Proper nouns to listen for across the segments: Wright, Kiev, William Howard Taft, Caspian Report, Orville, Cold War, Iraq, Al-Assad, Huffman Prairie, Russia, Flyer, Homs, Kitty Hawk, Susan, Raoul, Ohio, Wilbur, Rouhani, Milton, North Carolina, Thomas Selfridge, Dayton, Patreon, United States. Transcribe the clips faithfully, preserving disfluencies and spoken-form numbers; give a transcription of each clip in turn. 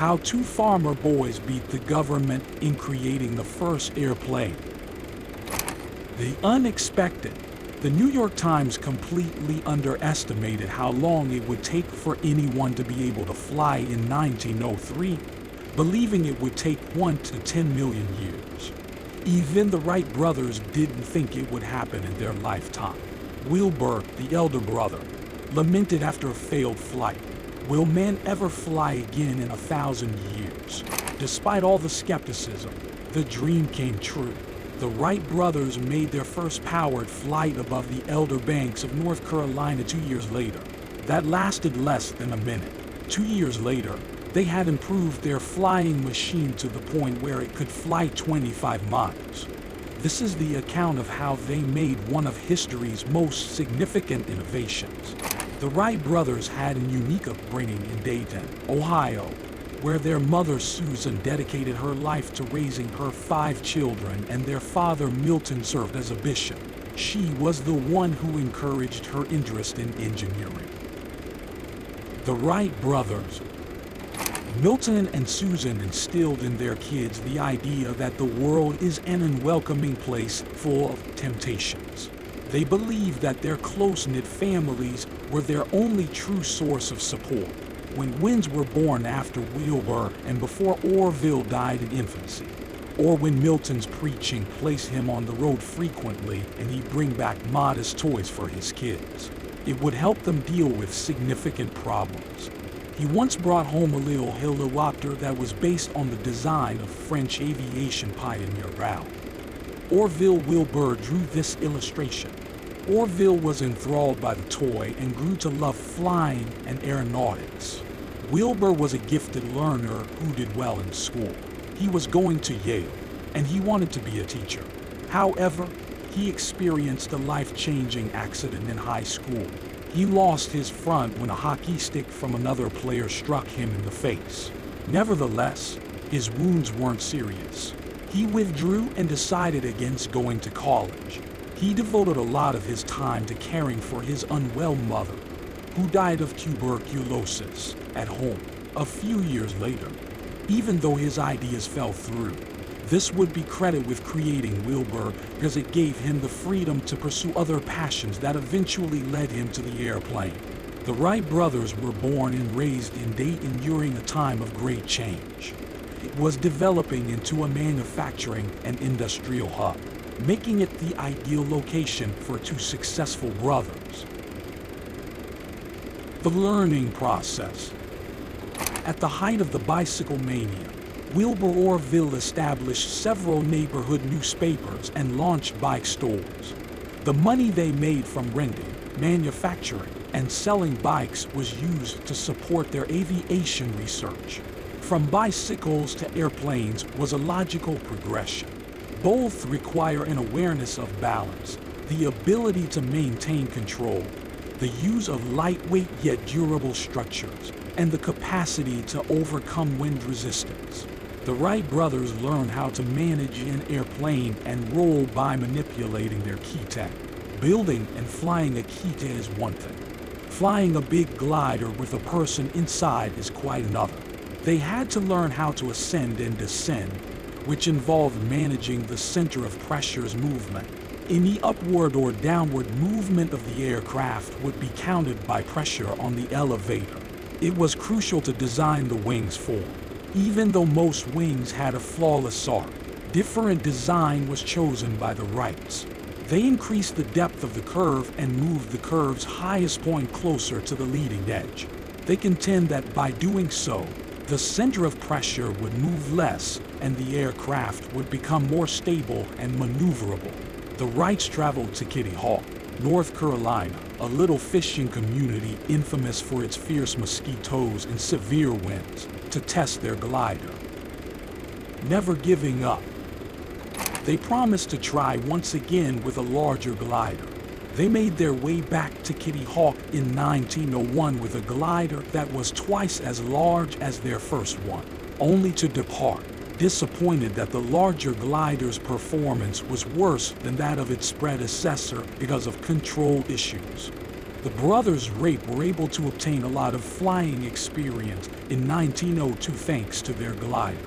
how two farmer boys beat the government in creating the first airplane. The unexpected. The New York Times completely underestimated how long it would take for anyone to be able to fly in nineteen oh three, believing it would take one to ten million years. Even the Wright brothers didn't think it would happen in their lifetime. Wilbur, the elder brother, lamented after a failed flight, "Will man ever fly again in a thousand years?" Despite all the skepticism, the dream came true. The Wright brothers made their first powered flight above the Elder Banks of North Carolina two years later. That lasted less than a minute. Two years later, they had improved their flying machine to the point where it could fly twenty-five miles. This is the account of how they made one of history's most significant innovations. The Wright brothers had a unique upbringing in Dayton, Ohio, where their mother Susan dedicated her life to raising her five children and their father Milton served as a bishop. She was the one who encouraged her interest in engineering. The Wright brothers. Milton and Susan instilled in their kids the idea that the world is an unwelcoming place full of temptations. They believed that their close-knit families were their only true source of support. When twins were born after Wilbur and before Orville died in infancy, or when Milton's preaching placed him on the road frequently and he'd bring back modest toys for his kids, it would help them deal with significant problems. He once brought home a little helicopter that was based on the design of French aviation pioneer Raoul. Orville Wilbur drew this illustration. Orville was enthralled by the toy and grew to love flying and aeronautics. Wilbur was a gifted learner who did well in school. He was going to Yale, and he wanted to be a teacher. However, he experienced a life-changing accident in high school. He lost his front when a hockey stick from another player struck him in the face. Nevertheless, his wounds weren't serious. He withdrew and decided against going to college. He devoted a lot of his time to caring for his unwell mother, who died of tuberculosis at home a few years later. Even though his ideas fell through, this would be credited with creating Wilbur because it gave him the freedom to pursue other passions that eventually led him to the airplane. The Wright brothers were born and raised in Dayton during a time of great change. It was developing into a manufacturing and industrial hub, making it the ideal location for two successful brothers. The learning process. At the height of the bicycle mania, Wilbur Orville established several neighborhood newspapers and launched bike stores. The money they made from renting, manufacturing, and selling bikes was used to support their aviation research. From bicycles to airplanes was a logical progression. Both require an awareness of balance, the ability to maintain control, the use of lightweight yet durable structures, and the capacity to overcome wind resistance. The Wright brothers learned how to manage an airplane and roll by manipulating their kite. Building and flying a kite is one thing. Flying a big glider with a person inside is quite another. They had to learn how to ascend and descend, which involved managing the center of pressure's movement. Any upward or downward movement of the aircraft would be counted by pressure on the elevator. It was crucial to design the wings for. Even though most wings had a flawless arc, different design was chosen by the Wrights. They increased the depth of the curve and moved the curve's highest point closer to the leading edge. They contend that by doing so, the center of pressure would move less and the aircraft would become more stable and maneuverable. The Wrights traveled to Kitty Hawk, North Carolina, a little fishing community infamous for its fierce mosquitoes and severe winds, to test their glider. Never giving up. They promised to try once again with a larger glider. They made their way back to Kitty Hawk in nineteen oh one with a glider that was twice as large as their first one, only to depart, disappointed that the larger glider's performance was worse than that of its predecessor because of control issues. The brothers Rape were able to obtain a lot of flying experience in nineteen oh two thanks to their glider.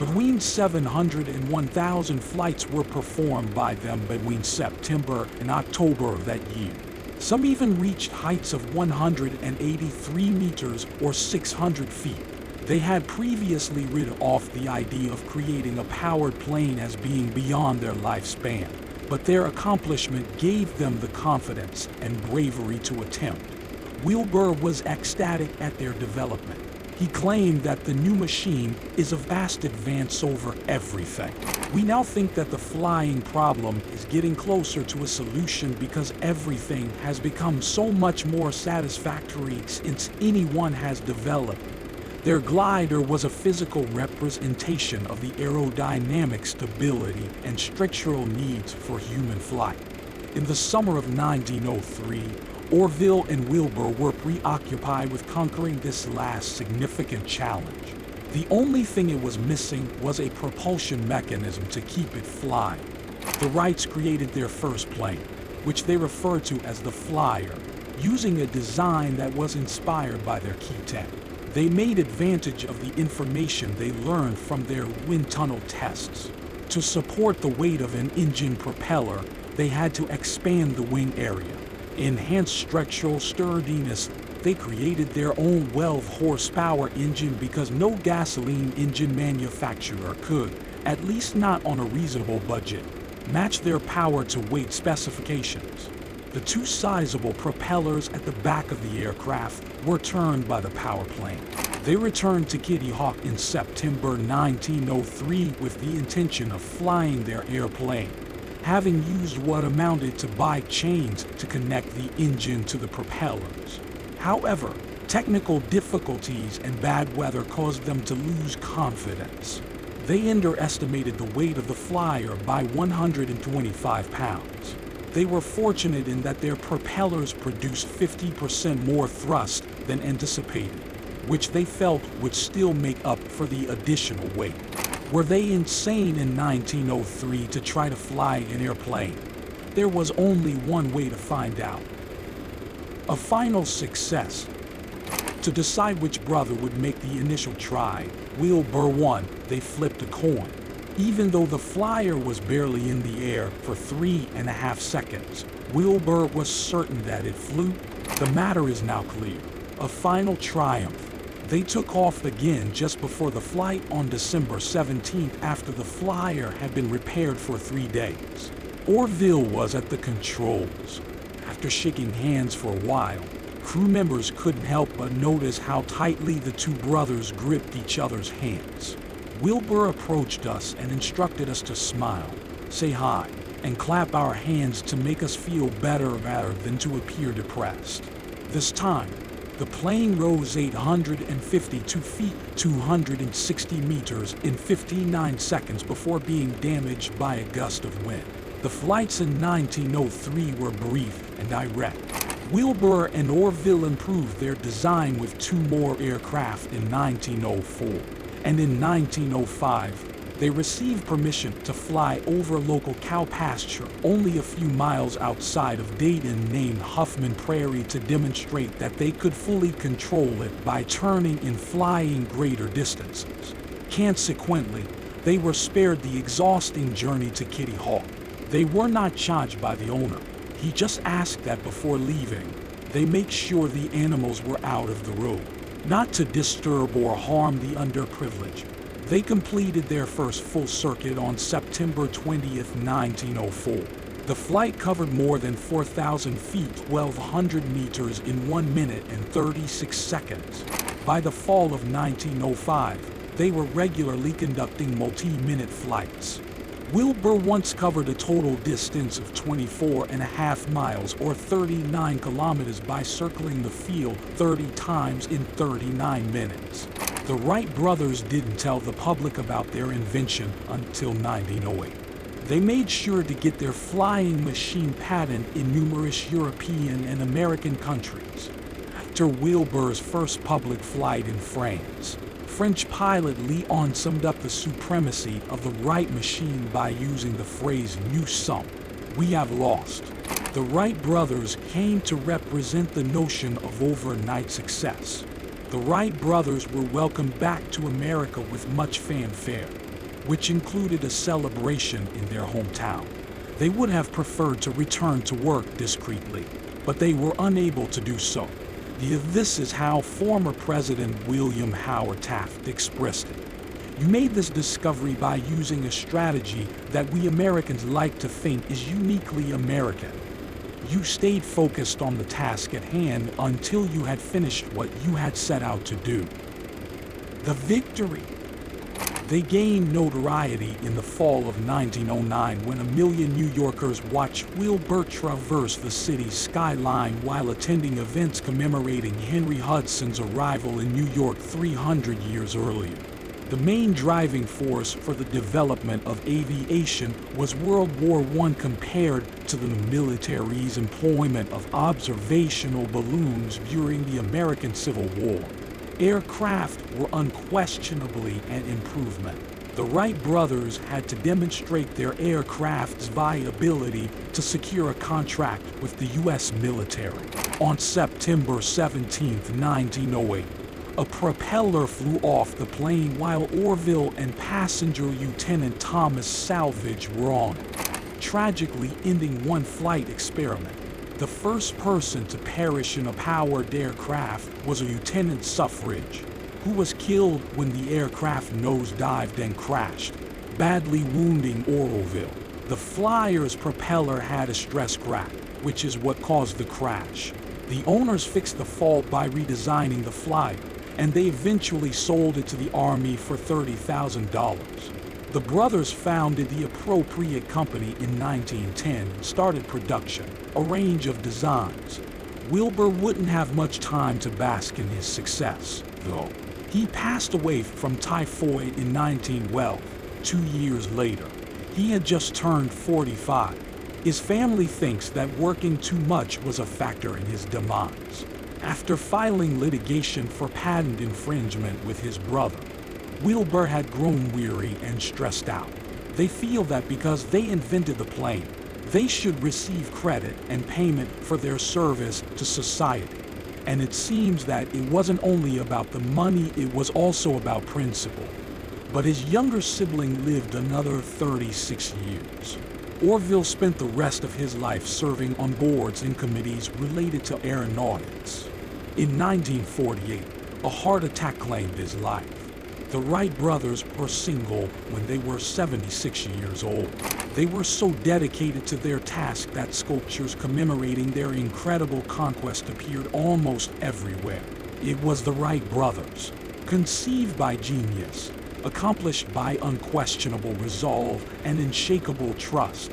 Between seven hundred and one thousand flights were performed by them between September and October of that year. Some even reached heights of one hundred eighty-three meters or six hundred feet. They had previously rid off the idea of creating a powered plane as being beyond their lifespan, but their accomplishment gave them the confidence and bravery to attempt. Wilbur was ecstatic at their development. He claimed that the new machine is a vast advance over everything. We now think that the flying problem is getting closer to a solution because everything has become so much more satisfactory since anyone has developed. Their glider was a physical representation of the aerodynamic stability and structural needs for human flight. In the summer of nineteen oh three, Orville and Wilbur were preoccupied with conquering this last significant challenge. The only thing it was missing was a propulsion mechanism to keep it flying. The Wrights created their first plane, which they referred to as the Flyer, using a design that was inspired by their key tech. They made advantage of the information they learned from their wind tunnel tests. To support the weight of an engine propeller, they had to expand the wing area. Enhance structural sturdiness, they created their own twelve horsepower engine because no gasoline engine manufacturer could, at least not on a reasonable budget, match their power to weight specifications. The two sizable propellers at the back of the aircraft were turned by the power plane. They returned to Kitty Hawk in September nineteen oh three with the intention of flying their airplane, having used what amounted to bike chains to connect the engine to the propellers. However, technical difficulties and bad weather caused them to lose confidence. They underestimated the weight of the Flyer by one hundred twenty-five pounds. They were fortunate in that their propellers produced fifty percent more thrust than anticipated, which they felt would still make up for the additional weight. Were they insane in nineteen oh three to try to fly an airplane? There was only one way to find out. A final success. To decide which brother would make the initial try, Wilbur won, they flipped a coin. Even though the Flyer was barely in the air for three and a half seconds, Wilbur was certain that it flew. The matter is now clear. A final triumph. They took off again just before the flight on December seventeenth after the Flyer had been repaired for three days. Orville was at the controls. After shaking hands for a while, crew members couldn't help but notice how tightly the two brothers gripped each other's hands. Wilbur approached us and instructed us to smile, say hi, and clap our hands to make us feel better rather than to appear depressed. This time, the plane rose eight hundred fifty-two feet, two hundred sixty meters in fifty-nine seconds before being damaged by a gust of wind. The flights in nineteen oh three were brief and direct. Wilbur and Orville improved their design with two more aircraft in nineteen oh four, and in nineteen oh five, they received permission to fly over local cow pasture only a few miles outside of Dayton named Huffman Prairie to demonstrate that they could fully control it by turning and flying greater distances. Consequently, they were spared the exhausting journey to Kitty Hawk. They were not charged by the owner. He just asked that before leaving, they make sure the animals were out of the road, not to disturb or harm the underprivileged. They completed their first full circuit on September twentieth, nineteen oh four. The flight covered more than four thousand feet, twelve hundred meters in one minute and thirty-six seconds. By the fall of nineteen oh five, they were regularly conducting multi-minute flights. Wilbur once covered a total distance of twenty-four and a half miles or thirty-nine kilometers by circling the field thirty times in thirty-nine minutes. The Wright brothers didn't tell the public about their invention until nineteen oh eight. They made sure to get their flying machine patent in numerous European and American countries. After Wilbur's first public flight in France, French pilot Leon summed up the supremacy of the Wright machine by using the phrase "nous sommes," we have lost. The Wright brothers came to represent the notion of overnight success. The Wright brothers were welcomed back to America with much fanfare, which included a celebration in their hometown. They would have preferred to return to work discreetly, but they were unable to do so. This is how former President William Howard Taft expressed it. You made this discovery by using a strategy that we Americans like to think is uniquely American. You stayed focused on the task at hand until you had finished what you had set out to do. The victory. They gained notoriety in the fall of nineteen oh nine when a million New Yorkers watched Wilbur traverse the city's skyline while attending events commemorating Henry Hudson's arrival in New York three hundred years earlier. The main driving force for the development of aviation was World War One compared to the military's employment of observational balloons during the American Civil War. Aircraft were unquestionably an improvement. The Wright brothers had to demonstrate their aircraft's viability to secure a contract with the U S military. On September seventeenth, nineteen oh eight, a propeller flew off the plane while Orville and passenger Lieutenant Thomas Selfridge were on it, tragically ending one flight experiment. The first person to perish in a powered aircraft was a Lieutenant Selfridge, who was killed when the aircraft nose-dived and crashed, badly wounding Orville. The Flyer's propeller had a stress crack, which is what caused the crash. The owners fixed the fault by redesigning the Flyer, and they eventually sold it to the Army for thirty thousand dollars. The brothers founded the appropriate company in nineteen ten and started production, a range of designs. Wilbur wouldn't have much time to bask in his success, though. He passed away from typhoid in nineteen twelve, two years later. He had just turned forty-five. His family thinks that working too much was a factor in his demise. After filing litigation for patent infringement with his brother, Wilbur had grown weary and stressed out. They feel that because they invented the plane, they should receive credit and payment for their service to society. And it seems that it wasn't only about the money, it was also about principle. But his younger sibling lived another thirty-six years. Orville spent the rest of his life serving on boards and committees related to aeronautics. In nineteen forty-eight, a heart attack claimed his life. The Wright brothers were single when they were seventy-six years old. They were so dedicated to their task that sculptures commemorating their incredible conquest appeared almost everywhere. It was the Wright brothers, conceived by genius, accomplished by unquestionable resolve and unshakable trust.